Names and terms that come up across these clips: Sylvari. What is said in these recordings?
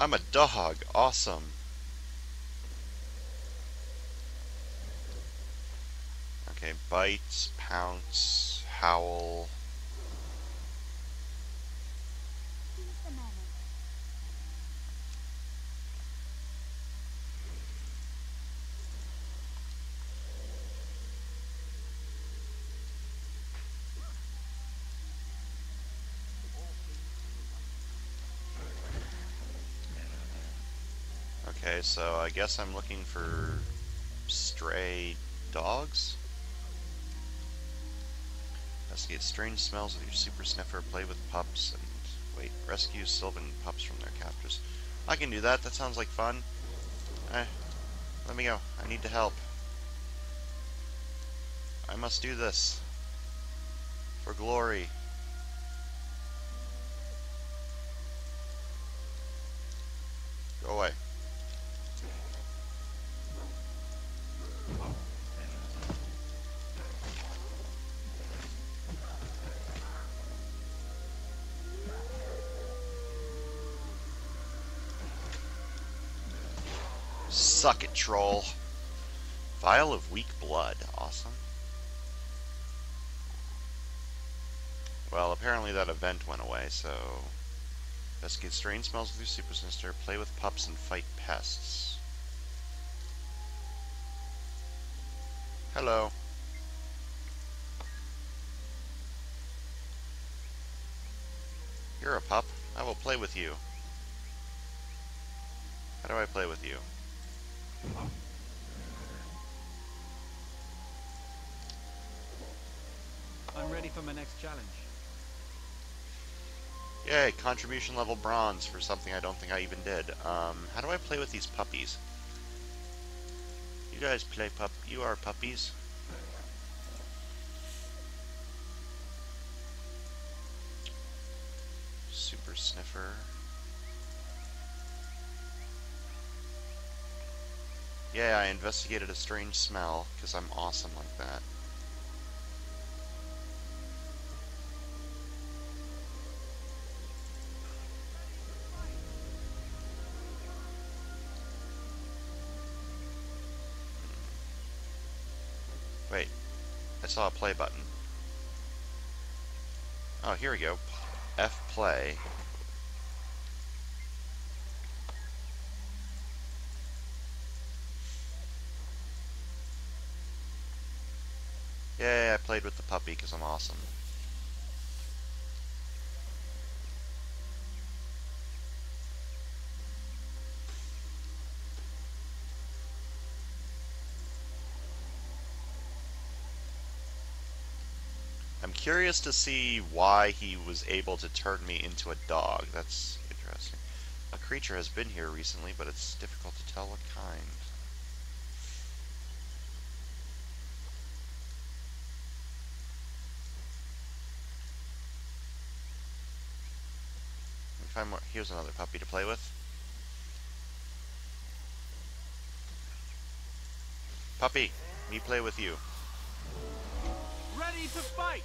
I'm a dog. Awesome. Okay, bite, pounce, howl. Okay, so I guess I'm looking for stray dogs. Investigate strange smells with your super sniffer, play with pups, and wait, rescue Sylvan pups from their captors. I can do that. That sounds like fun. Let me go. I need to help. I must do this. For glory. Go away. Suck it, troll. Vial of weak blood. Awesome. Well, apparently that event went away, so... Investigate strange smells with your super sinister, play with pups, and fight pests. Hello. You're a pup. I will play with you. How do I play with you? I'm ready for my next challenge. Yay, contribution level bronze for something I don't think I even did. How do I play with these puppies? You guys play pup. You are puppies. Super sniffer. Yeah, I investigated a strange smell, because I'm awesome like that. Wait, I saw a play button. Oh, here we go. F play. Yay, I played with the puppy because I'm awesome. I'm curious to see why he was able to turn me into a dog. That's interesting. A creature has been here recently, but it's difficult to tell what kind. Here's another puppy to play with. Puppy, me play with you. Ready to fight!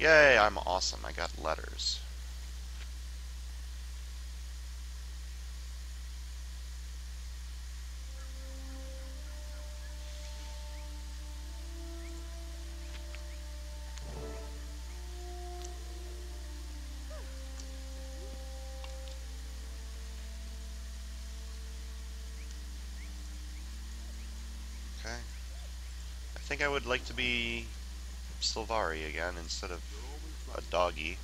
Yay, I'm awesome. I got letters. I think I would like to be Sylvari again instead of a doggy.